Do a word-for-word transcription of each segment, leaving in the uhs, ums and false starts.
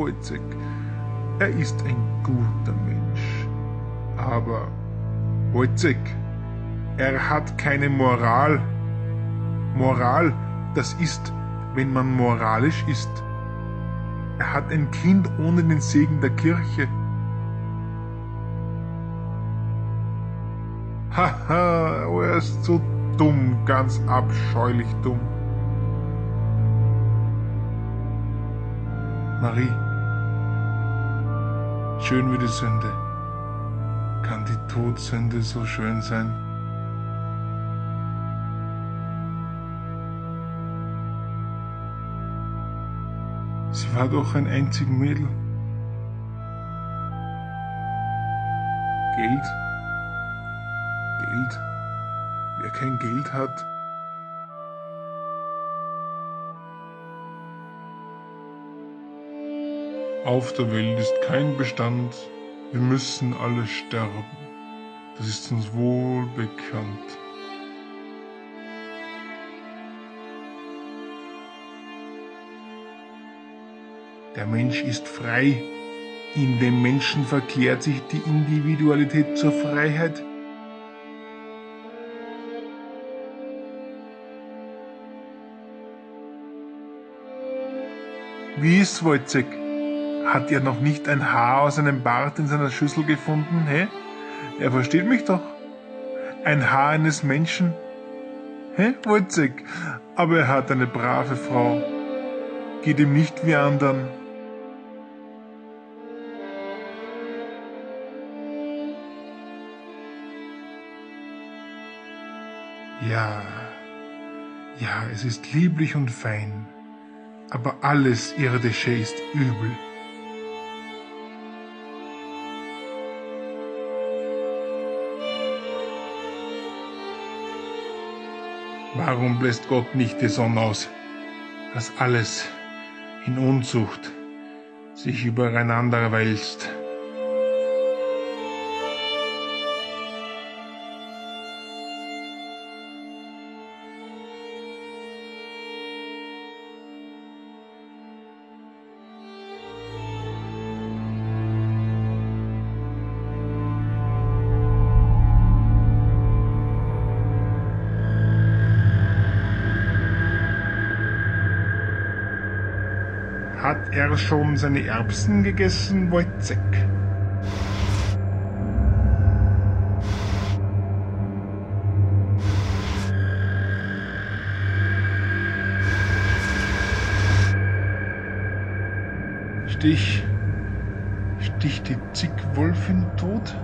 Woyzeck. Er ist ein guter Mensch. Aber Woyzeck, er hat keine Moral. Moral, das ist, wenn man moralisch ist. Er hat ein Kind ohne den Segen der Kirche. Haha, er ist so dumm, ganz abscheulich dumm. Marie, schön wie die Sünde. Kann die Todsünde so schön sein? Sie war doch ein einziges Mädel. Geld? Geld? Wer kein Geld hat, auf der Welt ist kein Bestand, wir müssen alle sterben, das ist uns wohl bekannt. Der Mensch ist frei, in dem Menschen verklärt sich die Individualität zur Freiheit. Wie ist Woyzeck? Hat er noch nicht ein Haar aus einem Bart in seiner Schüssel gefunden? Hä? Er versteht mich doch. Ein Haar eines Menschen. Hä, Woyzeck? Aber er hat eine brave Frau. Geht ihm nicht wie anderen. Ja, ja, es ist lieblich und fein. Aber alles Irdische ist übel. Warum bläst Gott nicht die Sonne aus, dass alles in Unzucht sich übereinander wälzt? Hat er schon seine Erbsen gegessen, Woyzeck? Stich, stich die Zickwolfin tot?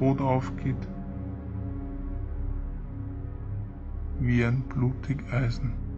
Rot aufgeht, wie ein blutig Eisen.